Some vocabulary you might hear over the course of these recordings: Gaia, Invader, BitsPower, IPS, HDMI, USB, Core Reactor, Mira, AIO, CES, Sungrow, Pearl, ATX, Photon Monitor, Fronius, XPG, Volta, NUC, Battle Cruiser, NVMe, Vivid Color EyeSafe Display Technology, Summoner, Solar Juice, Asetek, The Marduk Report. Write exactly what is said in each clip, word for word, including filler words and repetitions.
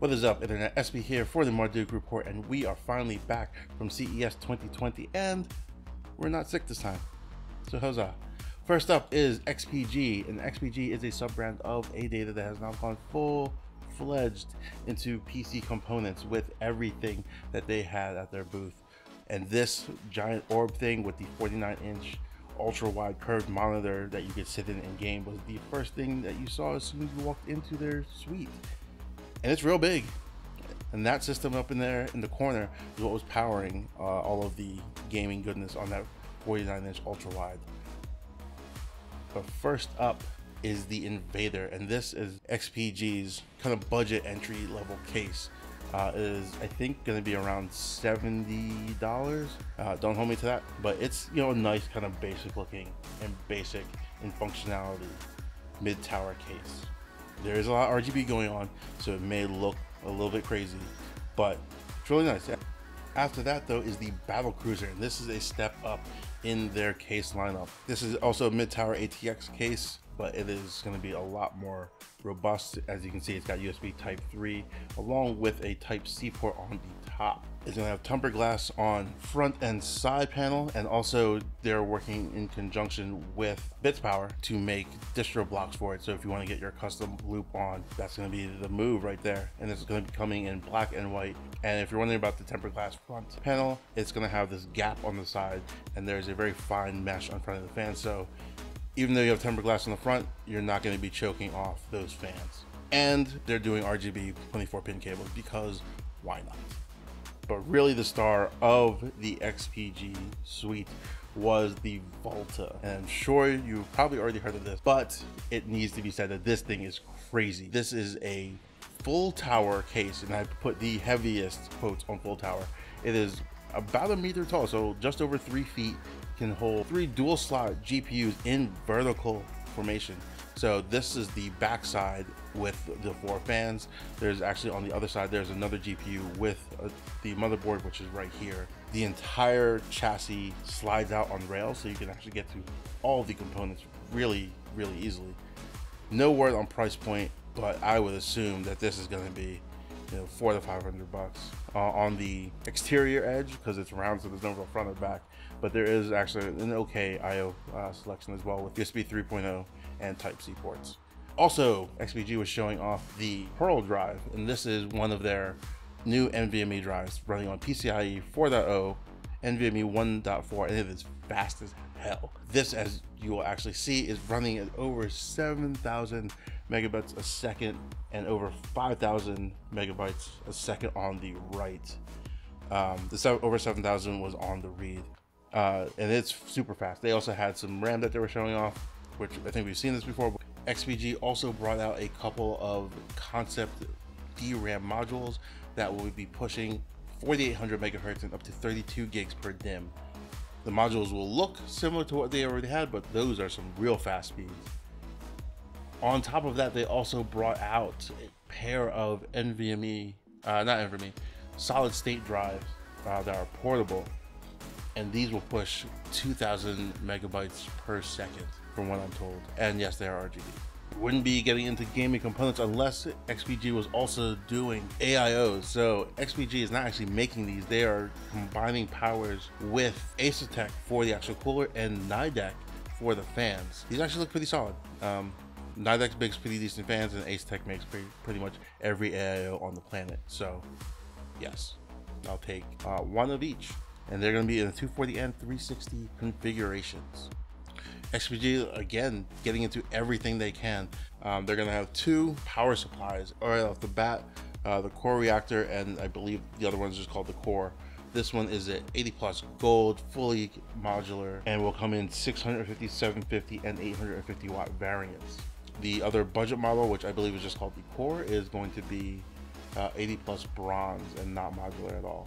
What is up, Internet? S B here for the Marduk Report, and we are finally back from C E S twenty twenty, and we're not sick this time, so huzzah. First up is X P G, and X P G is a sub-brand of ADATA that has now gone full-fledged into P C components with everything that they had at their booth. And this giant orb thing with the forty-nine inch ultra-wide curved monitor that you could sit in and game was the first thing that you saw as soon as you walked into their suite. And it's real big. And that system up in there in the corner is what was powering uh, all of the gaming goodness on that forty-nine inch ultra-wide. But first up is the Invader, and this is X P G's kind of budget entry level case. Uh, is I think going to be around seventy dollars. Uh, don't hold me to that, but it's, you know, a nice kind of basic looking and basic in functionality mid tower case. There is a lot of R G B going on, so it may look a little bit crazy, but it's really nice. After that though is the Battle Cruiser, and this is a step up in their case lineup. This is also a mid tower A T X case, but it is going to be a lot more robust. As you can see, it's got U S B type three along with a type C port on the top. It's going to have tempered glass on front and side panel, and also they're working in conjunction with BitsPower to make distro blocks for it. So if you want to get your custom loop on, that's going to be the move right there. And it's going to be coming in black and white. And if you're wondering about the tempered glass front panel, it's going to have this gap on the side, and there's a very fine mesh on front of the fan. So even though you have tempered glass on the front, you're not going to be choking off those fans. And they're doing R G B twenty-four pin cables because why not? But really the star of the X P G suite was the Volta. And I'm sure you've probably already heard of this, but it needs to be said that this thing is crazy. This is a full tower case, and I put the heaviest quotes on full tower. It is about a meter tall, so just over three feet, can hold three dual slot G P Us in vertical formation. So this is the backside with the four fans. There's actually on the other side, there's another G P U with uh, the motherboard, which is right here. The entire chassis slides out on rails, so you can actually get to all the components really, really easily. No word on price point, but I would assume that this is gonna be, you know, four to five hundred bucks uh, on the exterior edge because it's round, so there's no real front or back. But there is actually an okay I O uh, selection as well with U S B three point oh and Type C ports. Also, X P G was showing off the Pearl drive, and this is one of their new N V M e drives running on PCIe four point oh, N V M e one point four, and it is fast as hell. This, as you will actually see, is running at over seven thousand megabytes a second and over five thousand megabytes a second on the write. Um, the seven, over seven thousand was on the read, uh, and it's super fast. They also had some RAM that they were showing off, which I think we've seen this before. X P G also brought out a couple of concept D RAM modules that will be pushing forty-eight hundred megahertz and up to thirty-two gigs per dim. The modules will look similar to what they already had, but those are some real fast speeds. On top of that, they also brought out a pair of NVMe, uh, not NVMe, solid state drives uh, that are portable. And these will push two thousand megabytes per second from what I'm told. And yes, they are R G B. Wouldn't be getting into gaming components unless X P G was also doing A I Os. So X P G is not actually making these. They are combining powers with Asetek for the actual cooler and Nidec for the fans. These actually look pretty solid. Um, Nidec makes pretty decent fans, and Asetek makes pretty, pretty much every A I O on the planet. So yes, I'll take uh, one of each. And they're gonna be in the two forty and three sixty configurations. X P G, again, getting into everything they can. Um, they're gonna have two power supplies right off the bat, uh, the Core Reactor, and I believe the other one's just called the Core. This one is at eighty plus gold, fully modular, and will come in six fifty, seven fifty, and eight fifty watt variants. The other budget model, which I believe is just called the Core, is going to be uh, eighty plus bronze and not modular at all.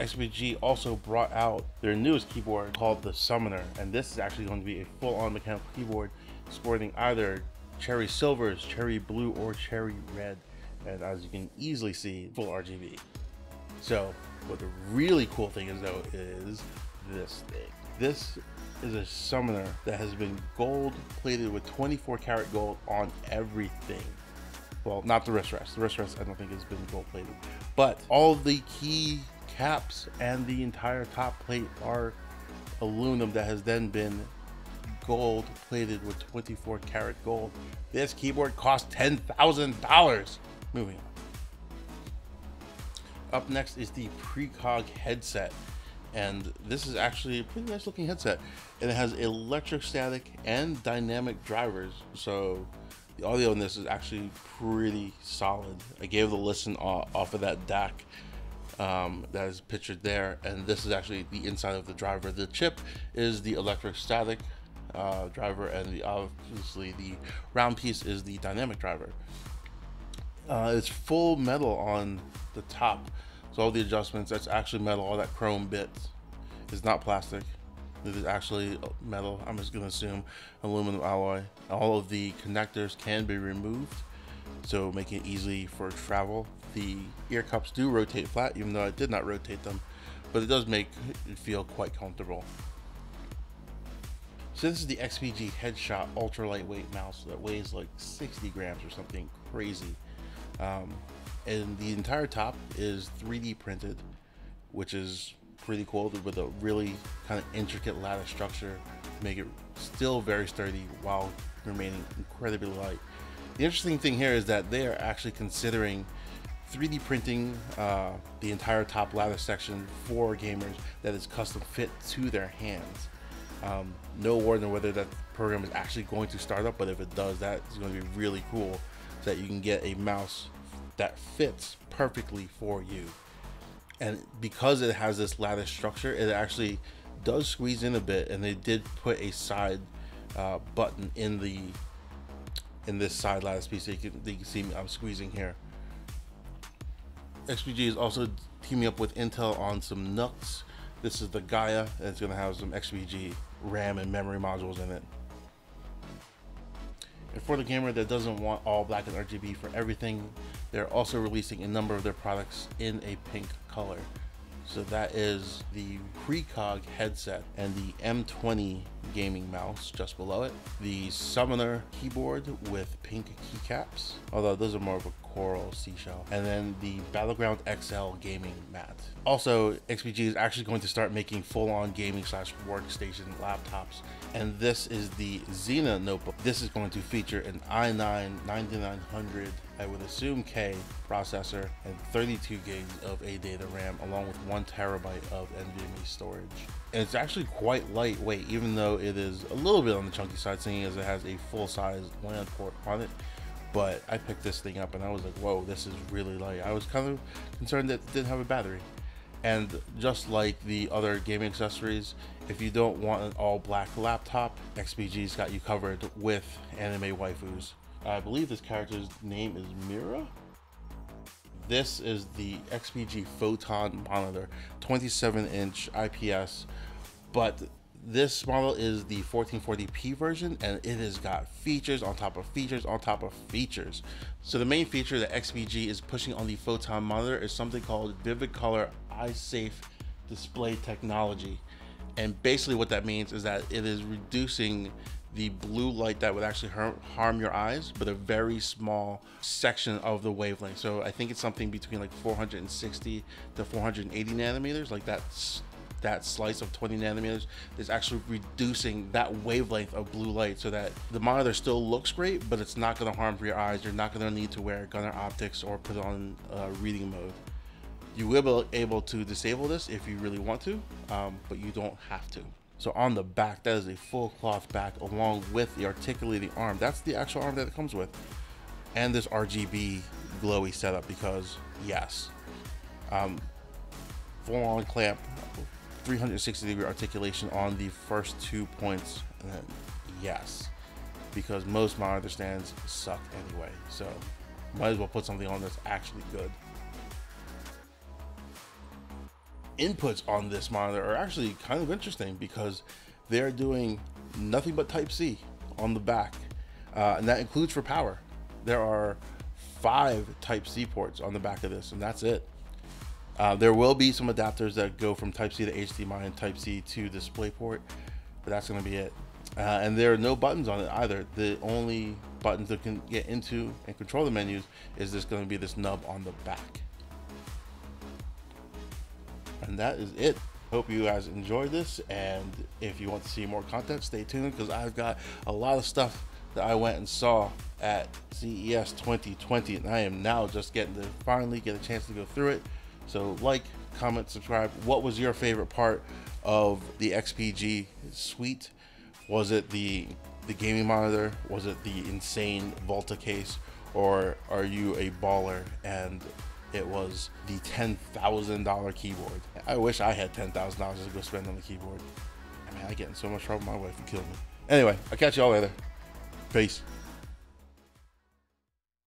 X P G also brought out their newest keyboard called the Summoner, and this is actually going to be a full-on mechanical keyboard sporting either cherry silvers, cherry blue, or cherry red, and as you can easily see, full R G B. So what the really cool thing is though is this thing. This is a Summoner that has been gold plated with twenty-four karat gold on everything. well, not the wrist rest. The wrist rest I don't think has been gold plated, but all the key caps and the entire top plate are aluminum that has then been gold plated with twenty-four karat gold. This keyboard cost ten thousand dollars. Moving on. Up next is the Precog headset, and this is actually a pretty nice looking headset, and it has electrostatic and dynamic drivers, so the audio in this is actually pretty solid. I gave it a listen off of that D A C um, that is pictured there, and this is actually the inside of the driver. The chip is the electrostatic uh, driver, and the obviously the round piece is the dynamic driver. Uh, it's full metal on the top, so all the adjustments, that's actually metal. All that chrome bits is not plastic, it is actually metal. I'm just gonna assume aluminum alloy. All of the connectors can be removed, so make it easy for travel. The ear cups do rotate flat, even though I did not rotate them, but it does make it feel quite comfortable. So this is the X P G Headshot ultra lightweight mouse that weighs like sixty grams or something crazy. Um, and the entire top is three D printed, which is pretty cool, with a really kind of intricate lattice structure to make it still very sturdy while remaining incredibly light. The interesting thing here is that they are actually considering three D printing uh, the entire top lattice section for gamers that is custom fit to their hands. Um, no word on whether that program is actually going to start up, but if it does, that is going to be really cool, so that you can get a mouse that fits perfectly for you. And because it has this lattice structure, it actually does squeeze in a bit, and they did put a side uh, button in the in this side lattice piece, so you can, you can see me, I'm squeezing here. X P G is also teaming up with Intel on some N U Cs. This is the Gaia, and it's gonna have some X P G RAM and memory modules in it. And for the gamer that doesn't want all black and R G B for everything, they're also releasing a number of their products in a pink color. So that is the Precog headset and the M twenty gaming mouse just below it. The Summoner keyboard with pink keycaps, although those are more of a coral seashell. And then the Battleground X L gaming mat. Also, X P G is actually going to start making full-on gaming slash workstation laptops. And this is the Xena notebook. This is going to feature an i nine ninety-nine hundred, I would assume K, processor and thirty-two gigs of A DATA RAM, along with one terabyte of N V M e storage. And it's actually quite lightweight, even though it is a little bit on the chunky side, seeing as it has a full-size LAN port on it. But I picked this thing up and I was like, whoa, this is really light. I was kind of concerned that it didn't have a battery. And just like the other gaming accessories, if you don't want an all black laptop, X P G's got you covered with anime waifus. I believe this character's name is Mira. This is the X P G Photon Monitor, twenty-seven inch I P S, but this model is the fourteen forty p version, and it has got features on top of features on top of features. So the main feature that X P G is pushing on the Photon Monitor is something called Vivid Color EyeSafe Display Technology. And basically what that means is that it is reducing the blue light that would actually harm your eyes, but a very small section of the wavelength. So I think it's something between like four hundred sixty to four hundred eighty nanometers, like that's that slice of twenty nanometers is actually reducing that wavelength of blue light, so that the monitor still looks great, but it's not going to harm for your eyes. You're not going to need to wear Gunnar optics or put on uh, reading mode. You will be able to disable this if you really want to, um, but you don't have to. So on the back, that is a full cloth back along with the articulating arm. That's the actual arm that it comes with. And this R G B glowy setup, because yes, um, full on clamp, three hundred sixty degree articulation on the first two points, and then yes, because most monitor stands suck anyway, so might as well put something on that's actually good. Inputs on this monitor are actually kind of interesting, because they're doing nothing but Type C on the back, uh, and that includes for power. There are five Type C ports on the back of this, and that's it. Uh, there will be some adapters that go from Type C to H D M I and Type C to DisplayPort, but that's going to be it. Uh, and there are no buttons on it either. The only buttons that can get into and control the menus, is there's going to be this nub on the back. And that is it. Hope you guys enjoyed this, and if you want to see more content, stay tuned, because I've got a lot of stuff that I went and saw at C E S twenty twenty, and I am now just getting to finally get a chance to go through it. So like, comment, subscribe. What was your favorite part of the X P G suite? Was it the the gaming monitor? Was it the insane Volta case? Or are you a baller and it was the ten thousand dollar keyboard? I wish I had ten thousand dollars to go spend on the keyboard. I mean, I get in so much trouble, my wife would kill me. Anyway, I'll catch y'all later. Peace.